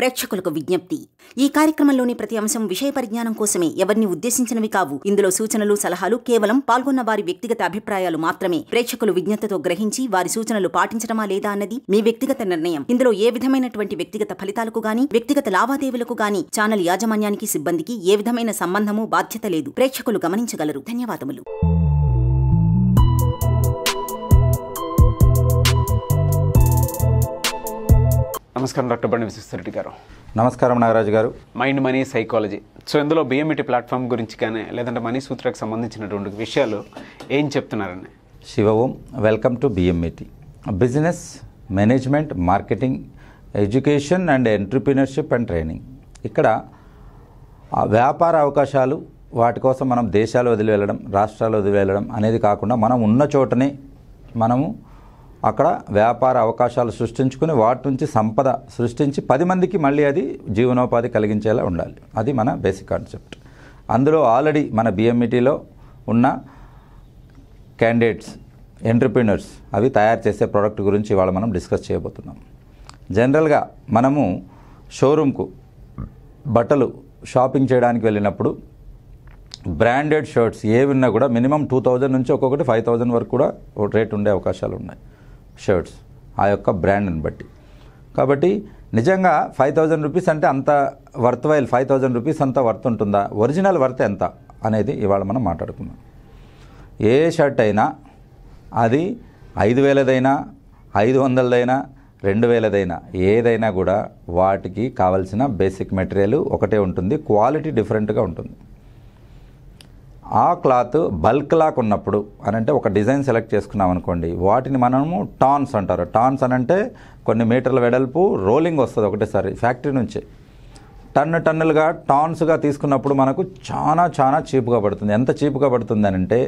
ప్రేక్షకులకు విజ్ఞప్తి ఈ కార్యక్రమంలోని ప్రతి అంశం విషయ పరిజ్ఞానం కోసమే ఎవర్ని ఉద్దేశించినవి కావు ఇందులో సూచనలు సలహాలు కేవలం పాల్గొన్న వారి వ్యక్తిగత అభిప్రాయాలు మాత్రమే ప్రేక్షకులు విజ్ఞతతో గ్రహించి వారి సూచనలు పాటించడమా లేదా అన్నది మీ వ్యక్తిగత నిర్ణయం ఇందులో ఏ విధమైనటువంటి వ్యక్తిగత ఫలితాలకు గాని వ్యక్తిగత లావాదేవీలకు గాని ఛానల్ యాజమాన్యానికి సిబ్బందికి ఏ విధమైన సంబంధము బాధ్యత లేదు ప్రేక్షకులు గమనించగలరు ధన్యవాదములు। నమస్కారం డాక్టర్ బండి విశ్వశ్రెడ్డి గారు। నమస్కారం నాగరాజు గారు। మైండ్ మనీ సైకాలజీ సో ఇందులో బిఎంఈటీ ప్లాట్ఫామ్ గురించి కానీ లేదంటే మనీ సూత్రాకు సంబంధించినటువంటి విషయాలు ఏం చెప్తున్నారని Shiva Om welcome to BMET. Business management marketing education and entrepreneurship and training ఇక్కడ వ్యాపార అవకాశాలు వాటి కోసం మనం దేశాలు వదిలి వెళ్ళడం రాష్ట్రాలు వదిలి వెళ్ళడం అనేది కాకుండా మనం ఉన్న చోటనే మనము అక్కడ వ్యాపార అవకాశాలు సృష్టించుకుని వాటి నుంచి సంపద సృష్టించి 10 మందికి మళ్ళీ అది జీవనోపాధి కలిగించేలా ఉండాలి। అది మన బేసిక్ కాన్సెప్ట్। అందులో ఆల్రెడీ మన బిఎంఈటీలో ఉన్న క్యాండిడేట్స్ ఎంటర్‌ప్రెన్యూర్స్ అవి తయారు చేసే ప్రోడక్ట్ గురించి ఇవాళ మనం డిస్కస్ చేయబోతున్నాం। జనరల్గా మనము షోరూమ్కు బట్టలు షాపింగ్ చేయడానికి వెళ్ళినప్పుడు బ్రాండెడ్ షర్ట్స్ ఏవి ఉన్నా కూడా మినిమం 2000 నుంచి ఒక్కొక్కటి 5000 వరకు కూడా రేట్ ఉండే అవకాశాలు ఉన్నాయి షర్ట్స్ ఆ యొక్క బ్రాండ్ని బట్టి। కాబట్టి నిజంగా 5000 రూపీస్ అంటే అంత వర్త్ వైల్ 5000 రూపీస్ అంత వర్త్ ఉంటుందా ఒరిజినల్ వర్త్ ఎంత అనేది ఇవాళ మనం మాట్లాడుకుందాం। ఏ షర్ట్ అయినా అది 5000దైనా 500దైనా 2000దైనా ఏదైనా కూడా వాటికి కావాల్సిన బేసిక్ మెటీరియల్ ఒకటే ఉంటుంది, క్వాలిటీ డిఫరెంట్గా ఉంటుంది। ఆ క్లాత్ బల్క్ లాక్ ఉన్నప్పుడు అనంటే ఒక డిజైన్ సెలెక్ట్ చేసుకున్నాం అనుకోండి వాటిని మనము టాన్స్ అంటారు। టాన్స్ అనంటే కొన్ని మీటర్ల వెడల్పు రోలింగ్ వస్తుంది ఒకటేసారి ఫ్యాక్టరీ నుంచి టన్నులుగా టాన్స్గా తీసుకున్నప్పుడు మనకు చాలా చాలా చీప్గా పడుతుంది। ఎంత చీప్గా పడుతుంది అనంటే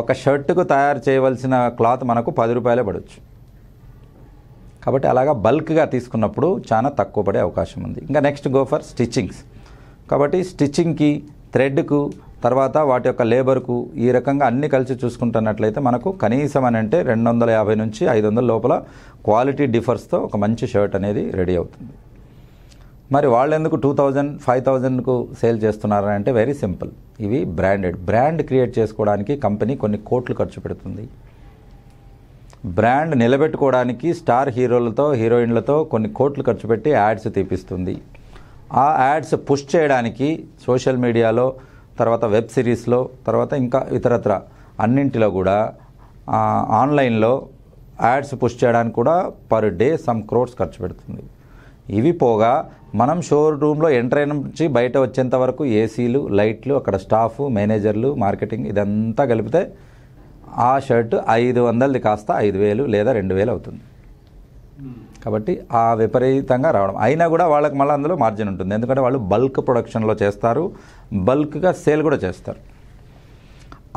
ఒక షర్ట్కు తయారు చేయవలసిన క్లాత్ మనకు 10 రూపాయలే పడవచ్చు। కాబట్టి అలాగా బల్క్గా తీసుకున్నప్పుడు చాలా తక్కువ పడే అవకాశం ఉంది। ఇంకా నెక్స్ట్ గో ఫర్ స్టిచ్చింగ్స్ కాబట్టి స్టిచ్చింగ్కి థ్రెడ్కు తర్వాత వాటి యొక్క లేబర్కు ఈ రకంగా అన్ని కలిసి చూసుకుంటున్నట్లయితే మనకు కనీసం అని అంటే 250 నుంచి 500 లోపల క్వాలిటీ డిఫర్స్తో ఒక మంచి షర్ట్ అనేది రెడీ అవుతుంది। మరి వాళ్ళు ఎందుకు 2000, 5000కు సేల్ చేస్తున్నారని అంటే వెరీ సింపుల్, ఇవి బ్రాండెడ్। బ్రాండ్ క్రియేట్ చేసుకోవడానికి కంపెనీ కొన్ని కోట్లు ఖర్చు పెడుతుంది, బ్రాండ్ నిలబెట్టుకోవడానికి స్టార్ హీరోలతో హీరోయిన్లతో కొన్ని కోట్లు ఖర్చు పెట్టి యాడ్స్ తీపిస్తుంది, ఆ యాడ్స్ పుష్ చేయడానికి సోషల్ మీడియాలో తర్వాత వెబ్ సిరీస్లో తర్వాత ఇంకా ఇతరత్ర అన్నింటిలో కూడా ఆన్లైన్లో యాడ్స్ పుష్ చేయడానికి కూడా పర్ డే సమ్ క్రోర్స్ ఖర్చు పెడుతుంది। ఇవి పోగా మనం షోరూంలో ఎంటర్ అయిన నుంచి బయట వచ్చేంత వరకు ఏసీలు లైట్లు అక్కడ స్టాఫ్ మేనేజర్లు మార్కెటింగ్ ఇదంతా కలిపితే ఆ షర్ట్ 500ది కాస్త 5000 లేదా 2000 అవుతుంది। కాబట్టి ఆ విపరీతంగా రావడం అయినా కూడా వాళ్ళకి మళ్ళీ అందులో మార్జిన్ ఉంటుంది, ఎందుకంటే వాళ్ళు బల్క్ ప్రొడక్షన్లో చేస్తారు, బల్క్గా సేల్ కూడా చేస్తారు।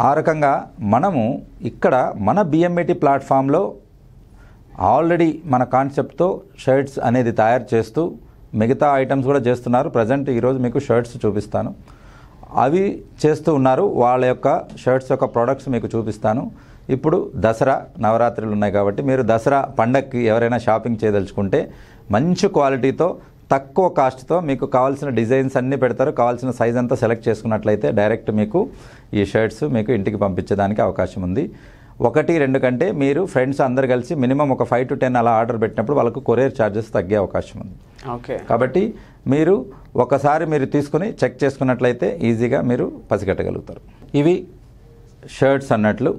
ఆ రకంగా మనము ఇక్కడ మన బిఎంఈటీ ప్లాట్ఫామ్లో ఆల్రెడీ మన కాన్సెప్ట్తో షర్ట్స్ అనేది తయారు చేస్తూ మిగతా ఐటమ్స్ కూడా చేస్తున్నారు। ప్రజెంట్ ఈరోజు మీకు షర్ట్స్ చూపిస్తాను, అవి చేస్తూ ఉన్నారు, వాళ్ళ యొక్క షర్ట్స్ యొక్క ప్రోడక్ట్స్ మీకు చూపిస్తాను। ఇప్పుడు దసరా నవరాత్రులు ఉన్నాయి కాబట్టి మీరు దసరా పండగకి ఎవరైనా షాపింగ్ చేయదలుచుకుంటే మంచి క్వాలిటీతో తక్కువ కాస్ట్తో మీకు కావాల్సిన డిజైన్స్ అన్నీ పెడతారు, కావాల్సిన సైజ్ అంతా సెలెక్ట్ చేసుకున్నట్లయితే డైరెక్ట్ మీకు ఈ షర్ట్స్ మీకు ఇంటికి పంపించడానికి అవకాశం ఉంది। 1, 2 కంటే మీరు ఫ్రెండ్స్ అందరు కలిసి మినిమం ఒక 5 to 10 అలా ఆర్డర్ పెట్టినప్పుడు వాళ్ళకు కొరియర్ ఛార్జెస్ తగ్గే అవకాశం ఉంది। ఓకే, కాబట్టి మీరు ఒకసారి మీరు తీసుకుని చెక్ చేసుకున్నట్లయితే ఈజీగా మీరు పసిగట్టగలుగుతారు। ఇవి షర్ట్స్ అన్నట్లు।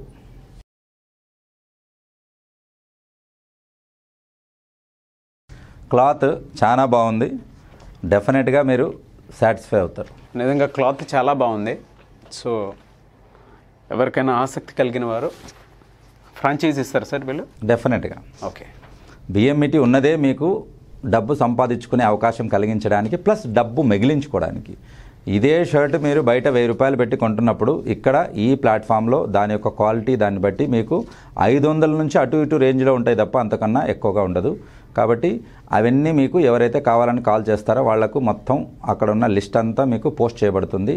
క్లాత్ చాలా బాగుంది, డెఫినెట్గా మీరు సాటిస్ఫై అవుతారు। నిజంగా క్లాత్ చాలా బాగుంది, సో ఎవరికైనా ఆసక్తి కలిగిన వారు ఫ్రాంచైజ్ ఇస్తారు సార్ వీళ్ళు డెఫినెట్గా। ఓకే, బిఎంఈటీ ఉన్నదే మీకు డబ్బు సంపాదించుకునే అవకాశం కలిగించడానికి ప్లస్ డబ్బు మిగిలించుకోవడానికి। ఇదే షర్ట్ మీరు బయట 1000 రూపాయలు పెట్టి కొంటున్నప్పుడు ఇక్కడ ఈ ప్లాట్ఫామ్లో దాని యొక్క క్వాలిటీ దాన్ని బట్టి మీకు 500 నుంచి అటు ఇటు రేంజ్లో ఉంటాయి తప్ప అంతకన్నా ఎక్కువగా ఉండదు। కాబట్టి అవన్నీ మీకు ఎవరైతే కావాలని కాల్ చేస్తారో వాళ్లకు మొత్తం అక్కడ ఉన్న లిస్ట్ అంతా మీకు పోస్ట్ చేయబడుతుంది।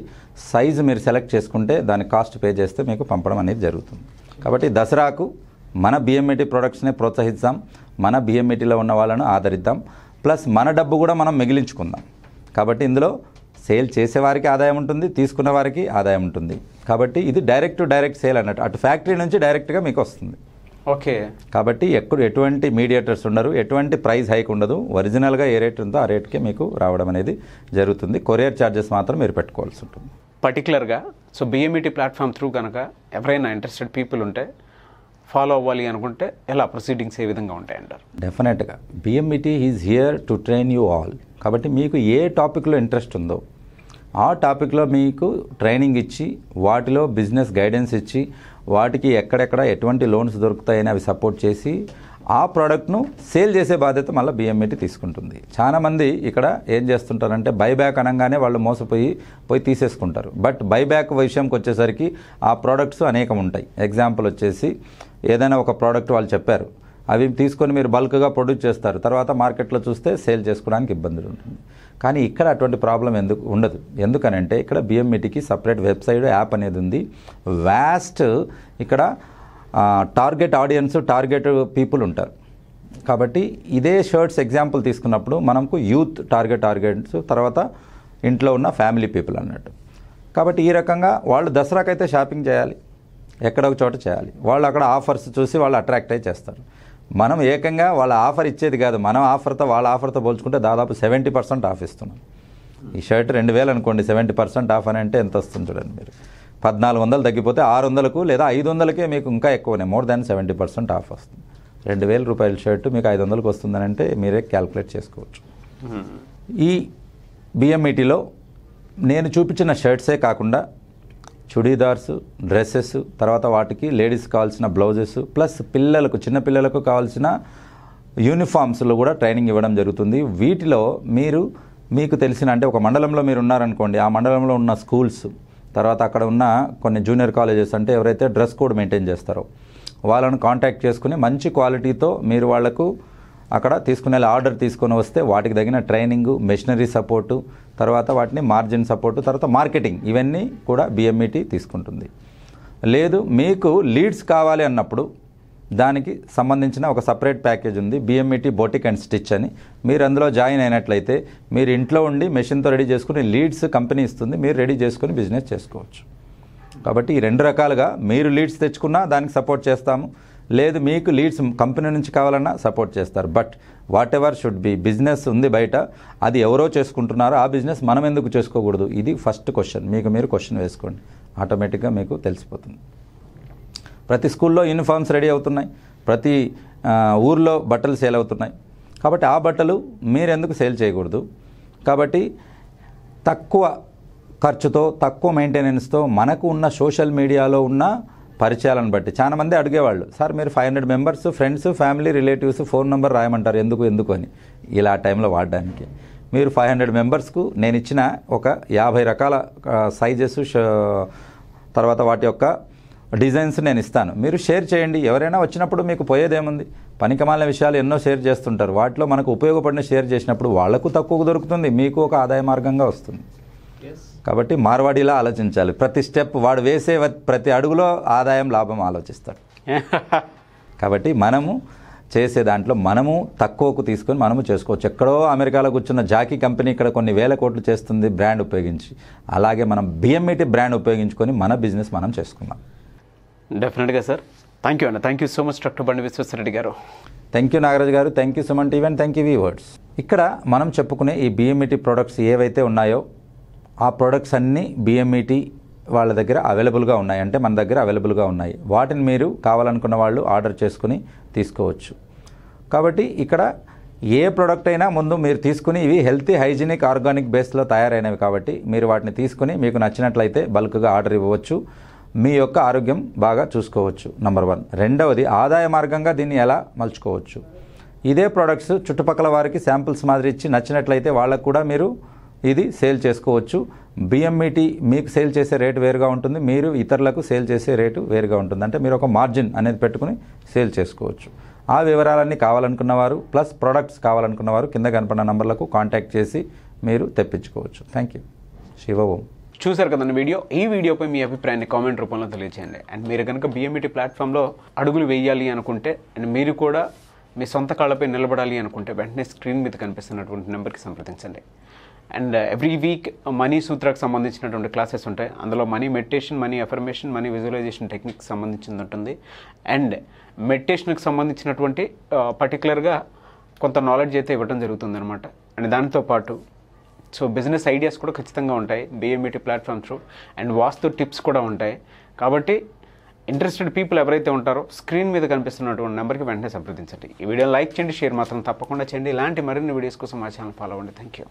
సైజు మీరు సెలెక్ట్ చేసుకుంటే దాని కాస్ట్ పే చేస్తే మీకు పంపడం అనేది జరుగుతుంది। కాబట్టి దసరాకు మన బిఎంఈటీ ప్రొడక్ట్స్ని ప్రోత్సహిద్దాం, మన బిఎంఈటీలో ఉన్న వాళ్ళను ఆదరిద్దాం, ప్లస్ మన డబ్బు కూడా మనం మిగిలించుకుందాం కాబట్టి ఇందులో సేల్ చేసేవారికి ఆదాయం ఉంటుంది, తీసుకున్న వారికి ఆదాయం ఉంటుంది. కాబట్టి ఇది డైరెక్ట్ టు డైరెక్ట్ సేల్ అన్నట్టు, అటు ఫ్యాక్టరీ నుంచి డైరెక్ట్గా మీకు వస్తుంది. ఓకే, కాబట్టి ఎక్కడ ఎటువంటి మీడియేటర్స్ ఉండరు, ఎటువంటి ప్రైస్ హైక్ ఉండదు, ఒరిజినల్గా ఏ రేట్ ఉందో ఆ రేట్కే మీకు రావడం అనేది జరుగుతుంది. కొరియర్ ఛార్జెస్ మాత్రం మీరు పెట్టుకోవాల్సి ఉంటుంది పర్టికులర్గా. సో బిఎంఈటీ ప్లాట్ఫామ్ త్రూ కనుక ఎవరైనా ఇంట్రెస్టెడ్ పీపుల్ ఉంటే ఫాలో అవ్వాలి అనుకుంటే ఎలా ప్రొసీడింగ్స్ ఏ విధంగా ఉంటాయంటారు? డెఫినెట్గా BMET is here to train you all. కాబట్టి మీకు ఏ టాపిక్లో ఇంట్రెస్ట్ ఉందో ఆ టాపిక్లో మీకు ట్రైనింగ్ ఇచ్చి, వాటిలో బిజినెస్ గైడెన్స్ ఇచ్చి, వాటికి ఎక్కడెక్కడ ఎటువంటి లోన్స్ దొరుకుతాయని అవి సపోర్ట్ చేసి ఆ ప్రోడక్ట్ను సేల్ చేసే బాధ్యత మళ్ళీ బిఎంఈటీ తీసుకుంటుంది. చాలామంది ఇక్కడ ఏం చేస్తుంటారంటే బైబ్యాక్ అనగానే వాళ్ళు మోసపోయి తీసేసుకుంటారు. బట్ బైబ్యాక్ విషయంకి వచ్చేసరికి ఆ ప్రోడక్ట్స్ అనేకం ఉంటాయి. ఎగ్జాంపుల్ వచ్చేసి ఏదైనా ఒక ప్రోడక్ట్ వాళ్ళు చెప్పారు, అవి తీసుకొని మీరు బల్క్గా ప్రొడ్యూస్ చేస్తారు, తర్వాత మార్కెట్లో చూస్తే సేల్ చేసుకోవడానికి ఇబ్బందులు ఉంటుంది. కానీ ఇక్కడ అటువంటి ప్రాబ్లం ఎందుకు ఉండదు, ఎందుకనంటే ఇక్కడ బిఎంఈటీకి సపరేట్ వెబ్సైట్, యాప్ అనేది ఉంది. వ్యాస్ట్ ఇక్కడ టార్గెట్ ఆడియన్స్, టార్గెట్ పీపుల్ ఉంటారు. కాబట్టి ఇదే షర్ట్స్ ఎగ్జాంపుల్ తీసుకున్నప్పుడు మనకు యూత్ టార్గెట్స్, తర్వాత ఇంట్లో ఉన్న ఫ్యామిలీ పీపుల్ అన్నట్టు. కాబట్టి ఈ రకంగా వాళ్ళు దసరాకైతే షాపింగ్ చేయాలి, ఎక్కడ ఒక చోట చేయాలి, వాళ్ళు అక్కడ ఆఫర్స్ చూసి వాళ్ళు అట్రాక్ట్ అయ్యి చేస్తారు. మనం ఏకంగా వాళ్ళ ఆఫర్ ఇచ్చేది కాదు, మనం ఆఫర్తో వాళ్ళ ఆఫర్తో పోల్చుకుంటే దాదాపు 70% ఆఫ్ ఇస్తున్నాం. ఈ షర్ట్ 2000 అనుకోండి, 70% ఆఫ్ అని అంటే ఎంత వస్తుంది చూడండి మీరు. 1400 తగ్గిపోతే 600కు లేదా 500కే మీకు ఇంకా ఎక్కువనే, మోర్ దాన్ 70% ఆఫ్ వస్తుంది. 2000 రూపాయల షర్టు మీకు 500కు వస్తుందని అంటే మీరే క్యాల్కులేట్ చేసుకోవచ్చు. ఈ బిఎంఈటీలో నేను చూపించిన షర్ట్సే కాకుండా చుడీదార్సు, డ్రెస్సెస్, తర్వాత వాటికి లేడీస్ కావాల్సిన బ్లౌజెస్, ప్లస్ పిల్లలకు, చిన్నపిల్లలకు కావాల్సిన యూనిఫామ్స్లో కూడా ట్రైనింగ్ ఇవ్వడం జరుగుతుంది. వీటిలో మీరు మీకు తెలిసిన, అంటే ఒక మండలంలో మీరు ఉన్నారనుకోండి, ఆ మండలంలో ఉన్న స్కూల్స్, తర్వాత అక్కడ ఉన్న కొన్ని జూనియర్ కాలేజెస్, అంటే ఎవరైతే డ్రెస్ కోడ్ మెయింటైన్ చేస్తారో వాళ్ళను కాంటాక్ట్ చేసుకుని మంచి క్వాలిటీతో మీరు వాళ్లకు అక్కడ తీసుకునే ఆర్డర్ తీసుకొని వస్తే వాటికి తగిన ట్రైనింగు, మెషినరీ సపోర్టు, తర్వాత వాటిని మార్జిన్ సపోర్టు, తర్వాత మార్కెటింగ్, ఇవన్నీ కూడా బిఎంఈటీ తీసుకుంటుంది. లేదు మీకు లీడ్స్ కావాలి అన్నప్పుడు దానికి సంబంధించిన ఒక సపరేట్ ప్యాకేజ్ ఉంది, బిఎంఈటీ బొటిక్ అండ్ స్టిచ్ అని. మీరు అందులో జాయిన్ అయినట్లయితే మీరు ఇంట్లో ఉండి మెషిన్తో రెడీ చేసుకుని లీడ్స్ కంపెనీ ఇస్తుంది, మీరు రెడీ చేసుకుని బిజినెస్ చేసుకోవచ్చు. కాబట్టి ఈ రెండు రకాలుగా మీరు లీడ్స్ తెచ్చుకున్నా దానికి సపోర్ట్ చేస్తాము, లేదు మీకు లీడ్స్ కంపెనీ నుంచి కావాలన్నా సపోర్ట్ చేస్తారు. But whatever should be, business ఉంది బయట, అది ఎవరో చేసుకుంటున్నారో ఆ బిజినెస్ మనం ఎందుకు చేసుకోకూడదు, ఇది ఫస్ట్ క్వశ్చన్. మీకు మీరు క్వశ్చన్ వేసుకోండి, ఆటోమేటిక్గా మీకు తెలిసిపోతుంది. ప్రతి స్కూల్లో యూనిఫామ్స్ రెడీ అవుతున్నాయి, ప్రతి ఊర్లో బట్టలు సేల్ అవుతున్నాయి, కాబట్టి ఆ బట్టలు మీరెందుకు సేల్ చేయకూడదు. కాబట్టి తక్కువ ఖర్చుతో, తక్కువ మెయింటెనెన్స్తో, మనకు ఉన్న సోషల్ మీడియాలో ఉన్న పరిచయాలను బట్టి చాలామంది అడిగేవాళ్ళు, సార్ మీరు 500 members, friends, family, relatives phone number రాయమంటారు, ఎందుకు అని. ఇలా టైంలో వాడడానికి మీరు 500 మెంబర్స్కు నేను ఇచ్చిన ఒక 50 రకాల సైజెస్, తర్వాత వాటి యొక్క డిజైన్స్ నేను ఇస్తాను, మీరు షేర్ చేయండి. ఎవరైనా వచ్చినప్పుడు మీకు పోయేదేముంది, పనికిమాలిన విషయాలు ఎన్నో షేర్ చేస్తుంటారు, వాటిలో మనకు ఉపయోగపడిన షేర్ చేసినప్పుడు వాళ్లకు తక్కువ దొరుకుతుంది, మీకు ఒక ఆదాయ మార్గంగా వస్తుంది. కాబట్టి మార్వాడిలా ఆలోచించాలి, ప్రతి స్టెప్ వాడు వేసే ప్రతి అడుగులో ఆదాయం, లాభం ఆలోచిస్తాడు. కాబట్టి మనము చేసే దాంట్లో మనము తక్కువకు తీసుకొని మనము చేసుకోవచ్చు. ఎక్కడో అమెరికాలో కూర్చున్న జాకీ కంపెనీ ఇక్కడ కొన్ని వేల కోట్లు చేస్తుంది బ్రాండ్ ఉపయోగించి, అలాగే మనం బిఎంఈటీ బ్రాండ్ ఉపయోగించుకొని మన బిజినెస్ మనం చేసుకుందాం. డెఫినెట్గా సార్, థ్యాంక్ యూ అన్న. Thank you so much doctor Bandi Vishweshwar Reddy గారు. థ్యాంక్ యూ నాగరాజ్ గారు, thank you so much even thank you viewers. ఇక్కడ మనం చెప్పుకునే ఈ బిఎంఈటీ ప్రోడక్ట్స్ ఏవైతే ఉన్నాయో ఆ ప్రోడక్ట్స్ అన్నీ బిఎంఈటీ వాళ్ళ దగ్గర అవైలబుల్గా ఉన్నాయి, అంటే మన దగ్గర అవైలబుల్గా ఉన్నాయి. వాటిని మీరు కావాలనుకున్న వాళ్ళు ఆర్డర్ చేసుకుని తీసుకోవచ్చు. కాబట్టి ఇక్కడ ఏ ప్రోడక్ట్ అయినా ముందు మీరు తీసుకుని, ఇవి హెల్తీ, హైజీనిక్, ఆర్గానిక్ బేస్లో తయారైనవి కాబట్టి మీరు వాటిని తీసుకుని మీకు నచ్చినట్లయితే బల్క్గా ఆర్డర్ ఇవ్వవచ్చు, మీ యొక్క ఆరోగ్యం బాగా చూసుకోవచ్చు, నంబర్ 1. రెండవది ఆదాయ మార్గంగా దీన్ని ఎలా మలుచుకోవచ్చు, ఇదే ప్రోడక్ట్స్ చుట్టుపక్కల వారికి శాంపిల్స్ మాదిరి ఇచ్చి నచ్చినట్లయితే వాళ్ళకు కూడా మీరు ఇది సేల్ చేసుకోవచ్చు. బిఎంఈటీ మీకు సేల్ చేసే రేటు వేరుగా ఉంటుంది, మీరు ఇతరులకు సేల్ చేసే రేటు వేరుగా ఉంటుంది, అంటే మీరు ఒక మార్జిన్ అనేది పెట్టుకుని సేల్ చేసుకోవచ్చు. ఆ వివరాలన్నీ కావాలనుకున్నవారు ప్లస్ ప్రోడక్ట్స్ కావాలనుకున్నవారు కింద కనపడిన నంబర్లకు కాంటాక్ట్ చేసి మీరు తెప్పించుకోవచ్చు. Thank you. శివభూం చూశారు కదండి వీడియో. ఈ వీడియోపై మీ అభిప్రాయాన్ని కామెంట్ రూపంలో తెలియజేయండి. అండ్ మీరు కనుక బిఎంఈటీ ప్లాట్ఫామ్లో అడుగులు వేయాలి అనుకుంటే, అండ్ మీరు కూడా మీ సొంత కాళ్ళపై నిలబడాలి అనుకుంటే వెంటనే స్క్రీన్ మీద కనిపిస్తున్నటువంటి నెంబర్కి సంప్రదించండి. అండ్ ఎవ్రీ వీక్ మనీ సూత్రాకు సంబంధించినటువంటి క్లాసెస్ ఉంటాయి. అందులో money meditation, money affirmation, money visualisation టెక్నిక్కి సంబంధించింది ఉంటుంది. అండ్ మెడిటేషన్కి సంబంధించినటువంటి పర్టికులర్గా కొంత నాలెడ్జ్ అయితే ఇవ్వడం జరుగుతుంది అనమాట. అండ్ దాంతోపాటు సో బిజినెస్ ఐడియాస్ కూడా ఖచ్చితంగా ఉంటాయి BMET platform through. And vastu tips కూడా ఉంటాయి. కాబట్టి ఇంట్రెస్టెడ్ పీపుల్ ఎవరైతే ఉంటారో స్క్రీన్ మీద కనిపిస్తున్నటువంటి నెంబర్కి వెంటనే సంప్రదించండి. ఈ వీడియో లైక్ చేయండి, షేర్ మాత్రం తప్పకుండా చేయండి. ఇలాంటి మరిన్ని వీడియోస్ కోసం మా ఛానల్ ఫాలో అవ్వండి. Thank you.